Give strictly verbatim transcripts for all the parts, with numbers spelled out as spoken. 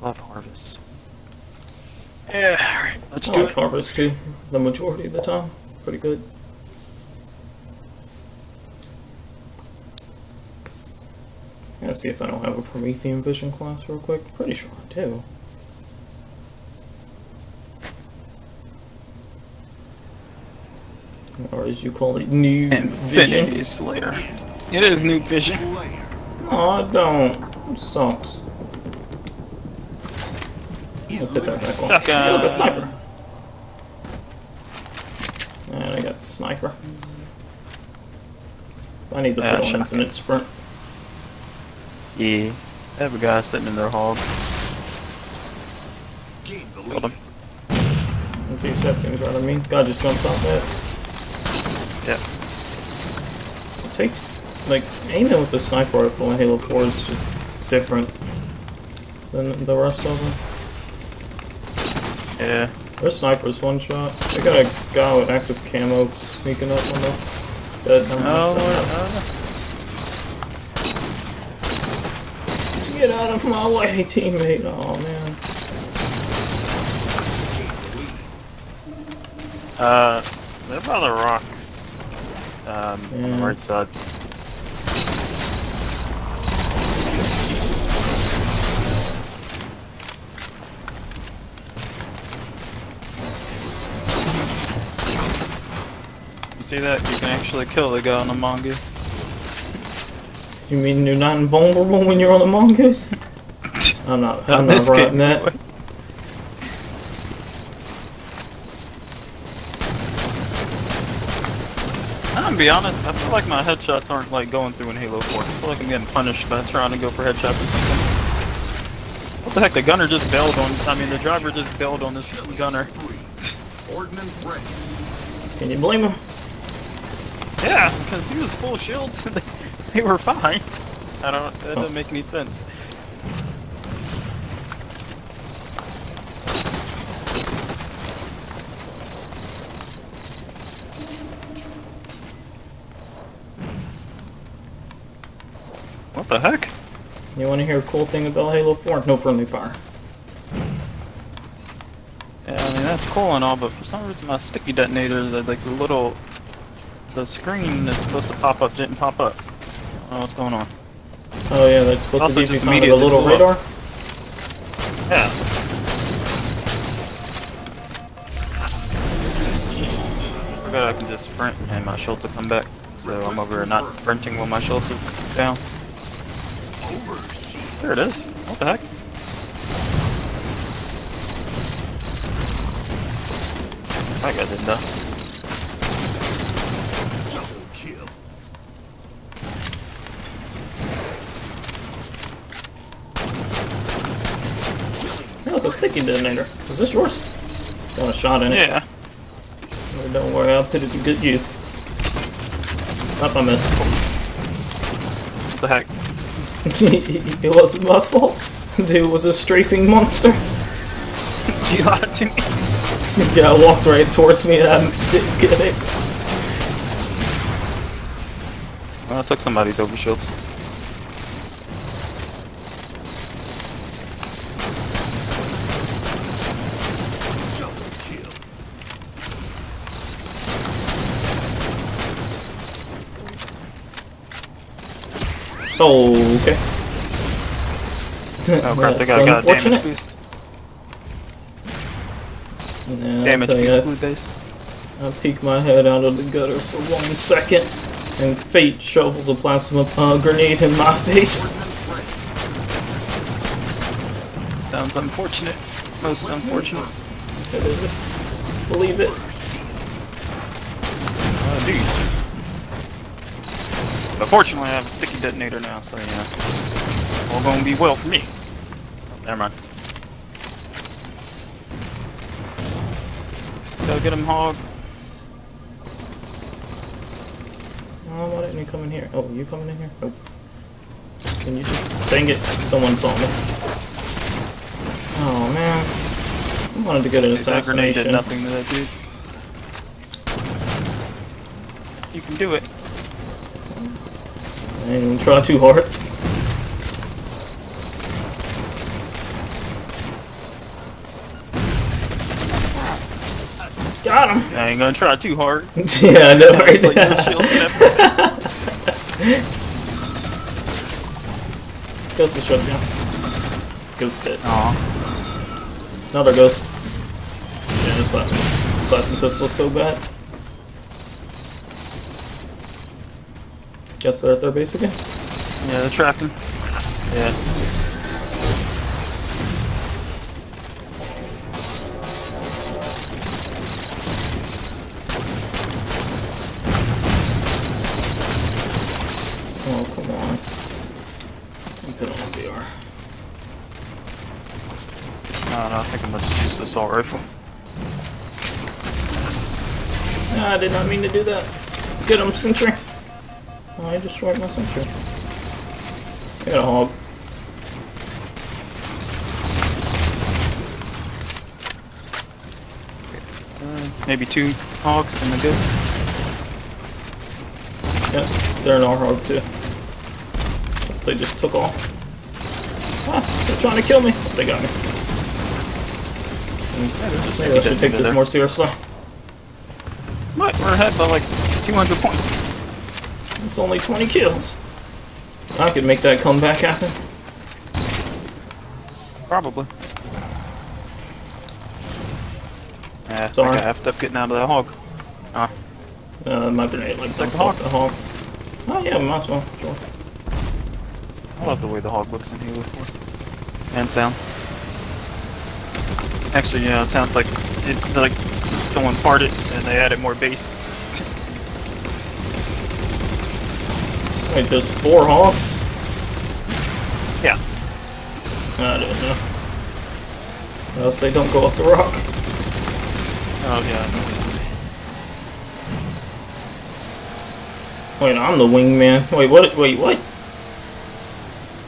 Love Harvest. Yeah, alright, let's I do like it. Harvest too, the majority of the time. Pretty good. I'm gonna see if I don't have a Promethean Vision class real quick. Pretty sure I do. Or as you call it, New Vision. Vision Slayer. It is New Vision. Aw, oh, don't. It sucks. I'll put that back on. Suck, uh, oh, the sniper. And I got the sniper. I need to put uh, on infinite sprint. Yeah. I have a guy sitting in their hog. Killed him. Okay, so that seems right on me. Guy just jumps off that. Yeah. It takes, like, aiming with the sniper rifle in Halo four is just different than the rest of them. Yeah. Their sniper's one shot. They got a guy with active camo sneaking up on them. Oh, no, no. Get out of my way, teammate! Oh man. Uh, they're by the rock. Um, yeah. Right side. You see that? You can actually kill the guy on Among Us. You mean you're not invulnerable when you're on Among Us? I'm not, I'm not writing that. I'm gonna be honest, I feel like my headshots aren't like going through in Halo four. I feel like I'm getting punished by trying to go for headshots or something. What the heck, the gunner just bailed on, I mean the driver just bailed on this gunner. Can you blame him? Yeah, because he was full shields and they were fine. I don't, that doesn't make any sense. What the heck? You want to hear a cool thing about Halo four? No friendly fire. Yeah, I mean that's cool and all, but for some reason my sticky detonator, the, like the little, the screen that's supposed to pop up didn't pop up. I don't know what's going on. Oh yeah, that's supposed also to give you kind of a little radar. Up. Yeah. I forgot I can just sprint and my shields will come back, so I'm over not sprinting when my shields are down. There it is. What the heck? That guy didn't die. Double kill. Oh, look, a sticky detonator. Is this yours? Got a shot in it. Yeah. Oh, don't worry, I'll put it to good use. Oh, I missed. What the heck? It wasn't my fault. Dude was a strafing monster. You lied to me. Yeah, I walked right towards me and I didn't get it. Well, I took somebody's overshields. Oh, okay. Oh crap, they got a damage boost. Nah, damage boost blue base. I peek my head out of the gutter for one second, and fate shovels a plasma uh, grenade in my face. Sounds unfortunate. Most unfortunate. It is. Believe it. Uh, dude. But fortunately, I have a sticky detonator now, so yeah, all gonna be well for me. Oh, never mind. Go get him, hog. Oh, why didn't you come in here? Oh, you coming in here? Nope. Can you just dang it? Someone saw me. Oh man, I wanted to get an assassination. That grenade did nothing to that dude. You can do it. I ain't gonna try too hard. Got him. I ain't gonna try too hard. Yeah, I know. Right? Like no ghost is shut down. Ghosted. Aww. Another ghost. Yeah, this plasma, plasma pistol is so bad. Guess they're at their base again. Yeah, they're trapped him. Yeah. Assault rifle. Nah, I did not mean to do that. Get him, sentry. Oh, I destroyed my sentry. I got a hog. Uh, maybe two hogs and a ghost. Yep, they're in our hog too. They just took off. Ah, they're trying to kill me. They got me. Just Maybe I should take this there. more seriously. What? We're ahead by like two hundred points. It's only twenty kills. I could make that comeback happen. Probably. Yeah, I think I have to get out of that hog. Ah. Uh, my grenade like that hog. The hog. Oh yeah, might as well. Sure. I love the way the hog looks in Halo four. And sounds. Actually, you know, it sounds like it, like someone farted and they added more bass. Wait, there's four hogs? Yeah. I don't know. I'll say don't go up the rock. Oh yeah. Wait, I'm the wingman. Wait, what? Wait, what?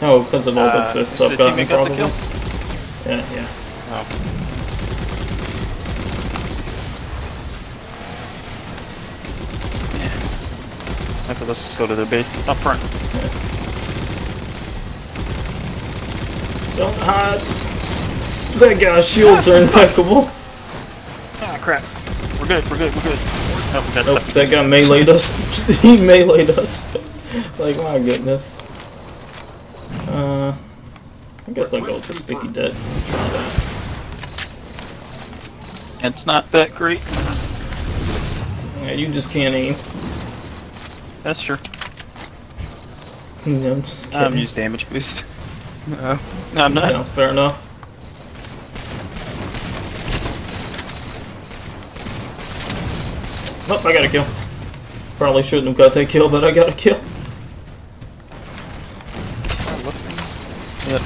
Oh, because of all uh, this stuff got me probably. Yeah, yeah. Oh. After let's just go to their base up front. Yeah. Don't hide. That guy's shields ah, are impeccable. Ah crap. We're good, we're good, we're good. Oh, that's nope, that guy melee'd us. He melee'd us. Like my goodness. Uh I guess I'll go with the sticky dead. Try that. It's not that great. Yeah, you just can't aim. That's true. No, I'm just kidding. I'm used damage boost. No, I'm not. Sounds fair enough. Nope, I got a kill. Probably shouldn't have got that kill, but I got a kill. Yep.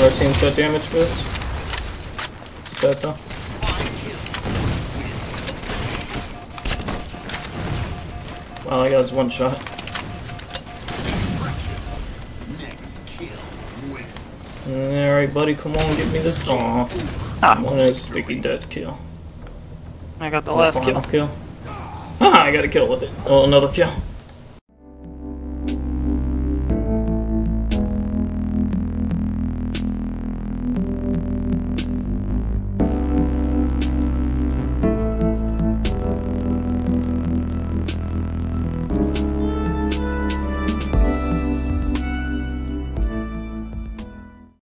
Our team's got damage boost. It's dead though. Wow, I got his one shot. Alright buddy, come on, give me this off. Ah. One is sticky dead kill. I got the last kill. kill. Ah, I got a kill with it. Oh, another kill.